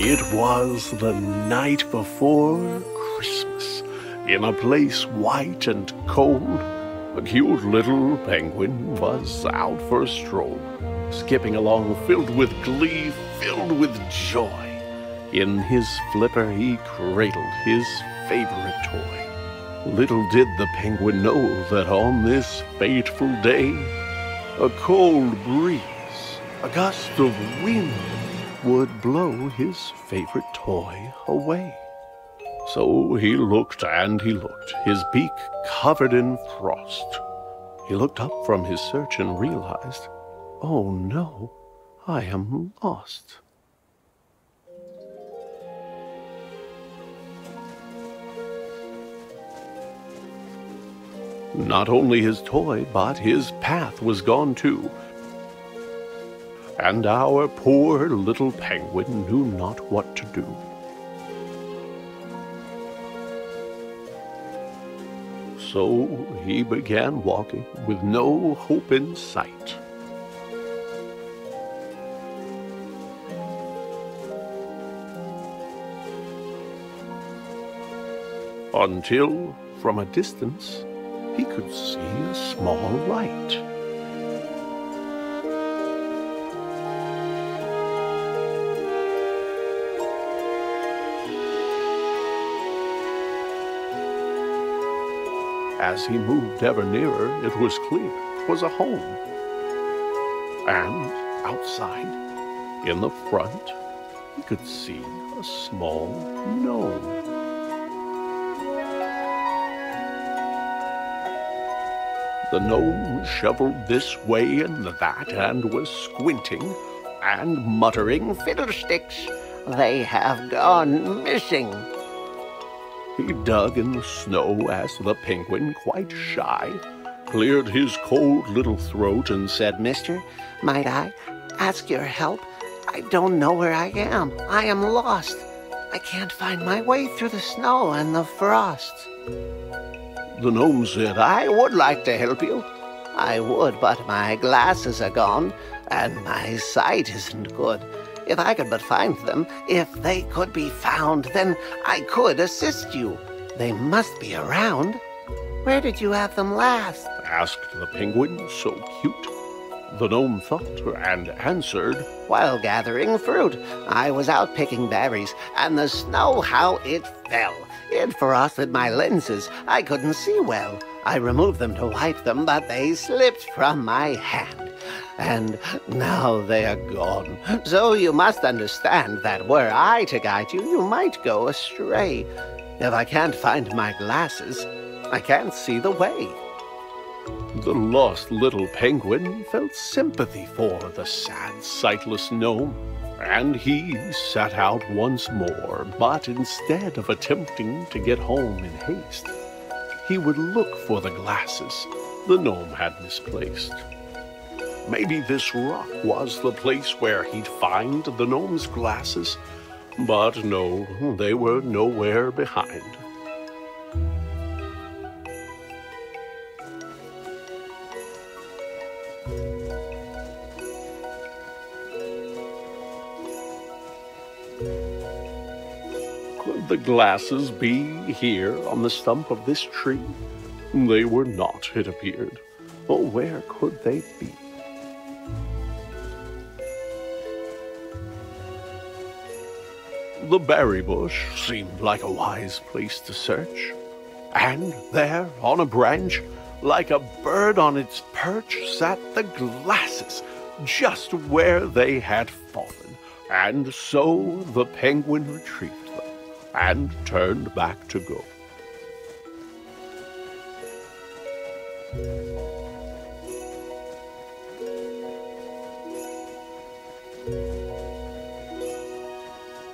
It was the night before Christmas. In a place white and cold, a cute little penguin was out for a stroll, skipping along filled with glee, filled with joy. In his flipper he cradled his favorite toy. Little did the penguin know that on this fateful day, a cold breeze, a gust of wind, would blow his favorite toy away. So he looked and he looked, his beak covered in frost. He looked up from his search and realized, "Oh no, I am lost." Not only his toy, but his path was gone too. And our poor little penguin knew not what to do. So he began walking with no hope in sight. Until, from a distance, he could see a small light. As he moved ever nearer, it was clear 'twas a home. And outside, in the front, he could see a small gnome. The gnome shoveled this way and that and was squinting and muttering, "Fiddlesticks, they have gone missing." He dug in the snow as the penguin, quite shy, cleared his cold little throat and said, "Mister, might I ask your help? I don't know where I am. I am lost. I can't find my way through the snow and the frost." The gnome said, "I would like to help you. I would, but my glasses are gone and my sight isn't good. If I could but find them, if they could be found, then I could assist you. They must be around. Where did you have them last?" asked the penguin, so cute. The gnome thought and answered, "While gathering fruit, I was out picking berries, and the snow, how it fell. It frosted my lenses. I couldn't see well. I removed them to wipe them, but they slipped from my hand. And now they are gone. So you must understand that were I to guide you, you might go astray. If I can't find my glasses, I can't see the way." The lost little penguin felt sympathy for the sad, sightless gnome, and he set out once more, but instead of attempting to get home in haste, he would look for the glasses the gnome had misplaced. Maybe this rock was the place where he'd find the gnome's glasses, but no, they were nowhere behind. Could the glasses be here on the stump of this tree? They were not, it appeared. Oh, where could they be? The berry bush seemed like a wise place to search, and there, on a branch, like a bird on its perch, sat the glasses, just where they had fallen. And so the penguin retrieved them, and turned back to go.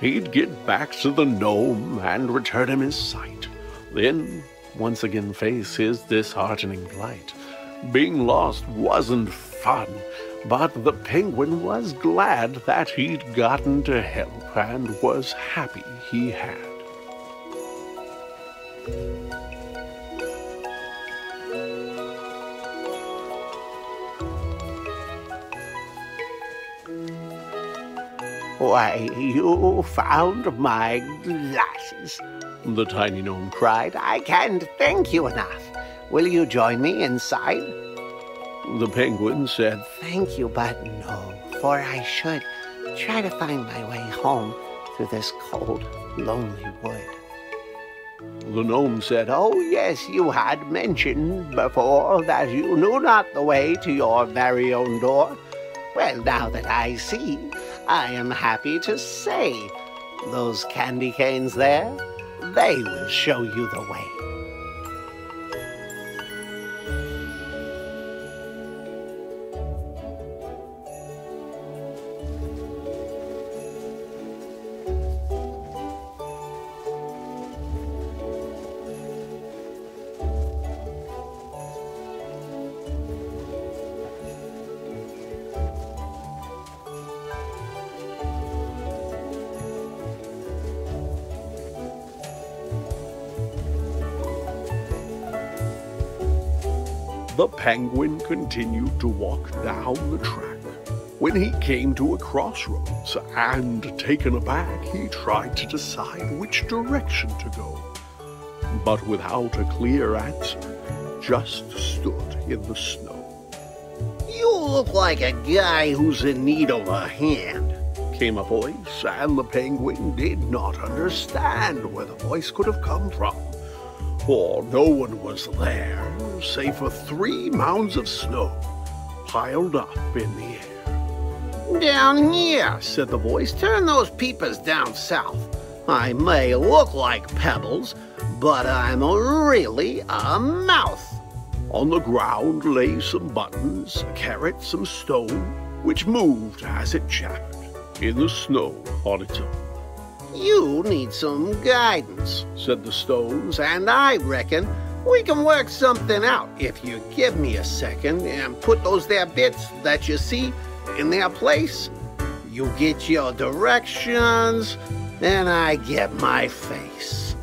He'd get back to the gnome and return him his sight, then once again face his disheartening plight. Being lost wasn't fun, but the penguin was glad that he'd gotten to help and was happy he had. "Why, you found my glasses," the tiny gnome cried. "I can't thank you enough. Will you join me inside?" The penguin said, "Thank you, but no, for I should try to find my way home through this cold, lonely wood." The gnome said, "Oh, yes, you had mentioned before that you knew not the way to your very own door. Well, now that I see, I am happy to say those candy canes there, they will show you the way." The penguin continued to walk down the track. When he came to a crossroads, and taken aback, he tried to decide which direction to go, but without a clear answer, just stood in the snow. "You look like a guy who's in need of a hand," came a voice, and the penguin did not understand where the voice could have come from, for no one was there, save for 3 mounds of snow piled up in the air. "Down here," said the voice. "Turn those peepers down south. I may look like pebbles, but I'm really a mouse." On the ground lay some buttons, a carrot, some stone, which moved as it chattered in the snow on its own. "You need some guidance," said the stones, "and I reckon we can work something out if you give me a second and put those there bits that you see in their place. You get your directions, and I get my face."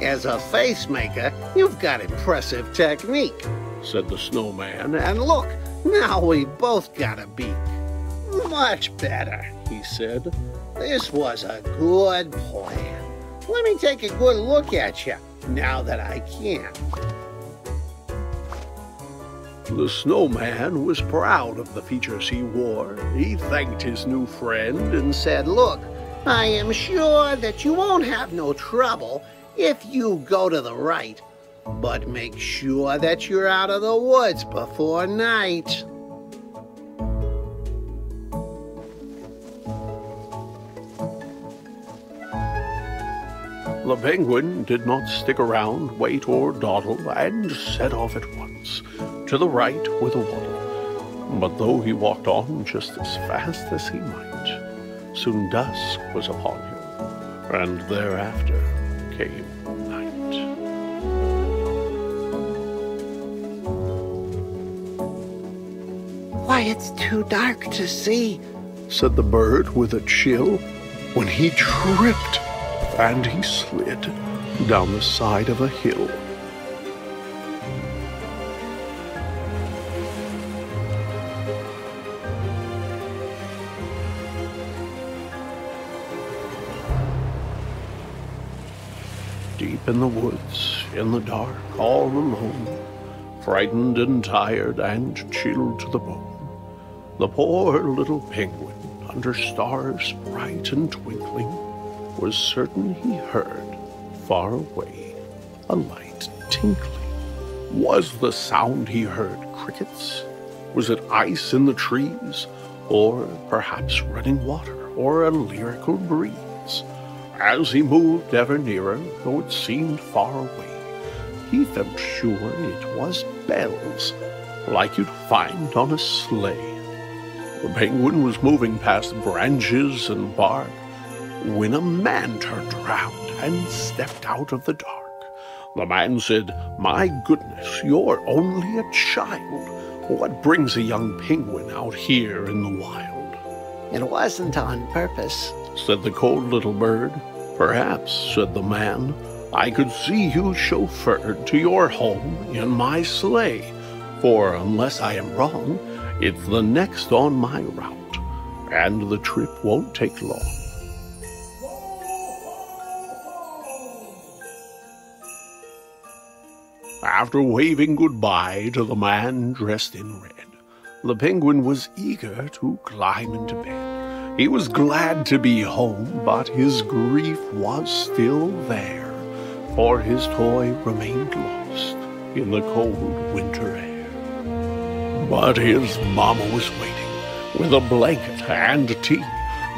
"As a face maker, you've got impressive technique," said the snowman, "and look, now we both got a beak." "Much better," he said. "This was a good plan. Let me take a good look at you, now that I can." The snowman was proud of the features he wore. He thanked his new friend and said, "Look, I am sure that you won't have no trouble if you go to the right. But make sure that you're out of the woods before night." The penguin did not stick around, wait or dawdle, and set off at once, to the right with a waddle. But though he walked on just as fast as he might, soon dusk was upon him, and thereafter came night. "Why, it's too dark to see," said the bird with a chill, when he tripped, and he slid down the side of a hill. Deep in the woods, in the dark, all alone, frightened and tired and chilled to the bone, the poor little penguin, under stars bright and twinkling, was certain he heard, far away, a light tinkling. Was the sound he heard crickets? Was it ice in the trees? Or perhaps running water, or a lyrical breeze? As he moved ever nearer, though it seemed far away, he felt sure it was bells, like you'd find on a sleigh. The penguin was moving past branches and bark, when a man turned around and stepped out of the dark. The man said, "My goodness, you're only a child. What brings a young penguin out here in the wild?" "It wasn't on purpose," said the cold little bird. "Perhaps," said the man, "I could see you chauffeured to your home in my sleigh. for unless I am wrong, it's the next on my route, and the trip won't take long. After waving goodbye to the man dressed in red, the penguin was eager to climb into bed. He was glad to be home, but his grief was still there, for his toy remained lost in the cold winter air. But his mama was waiting with a blanket and tea.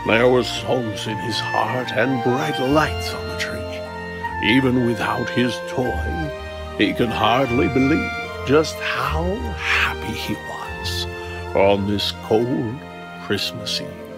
There were songs in his heart and bright lights on the tree. Even without his toy, he could hardly believe just how happy he was on this cold Christmas Eve.